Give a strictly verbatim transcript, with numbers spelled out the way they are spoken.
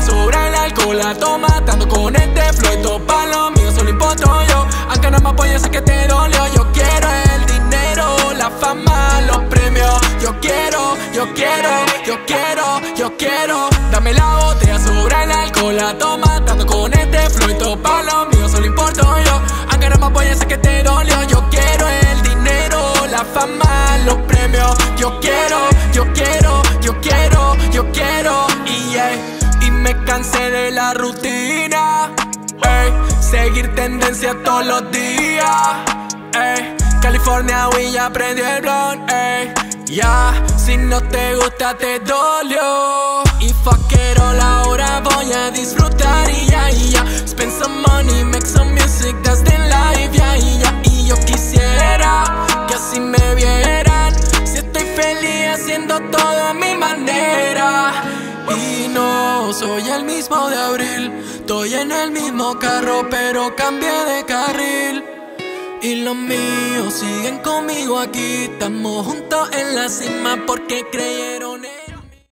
ya sobra el alcohol, la toma, tanto con este flow. Esto pa' lo mío, solo importo yo. Aunque no me apoyes, sé que te dolió. Yo quiero el dinero, la fama, los premios. Yo quiero, yo quiero, yo quiero, yo quiero. Dame la botella, sobra el alcohol, la toma, tanto con este flow. Esto pa' lo mío, solo importo yo. Aunque no me apoyes, sé que te dolió. Yo quiero el dinero, la fama, los premios. Yo quiero, yo quiero, yo quiero, yo quiero. Y yeah, y me cansé de la rutina, ey, seguir tendencia todos los días, ey, California we ya prendí el blunt, ey, ya, yeah. Si no te gusta te dolió. Y fuck it all, ahora voy a disfrutar, y ya, y ya. Spend some money, make some music, that's the life, ya, y ya. Y yo quisiera que así me vieran, si estoy feliz haciendo todo a mi manera. Y no soy el mismo de abril, estoy en el mismo carro pero cambié de carril. Y los míos siguen conmigo aquí, estamos juntos en la cima porque creyeron en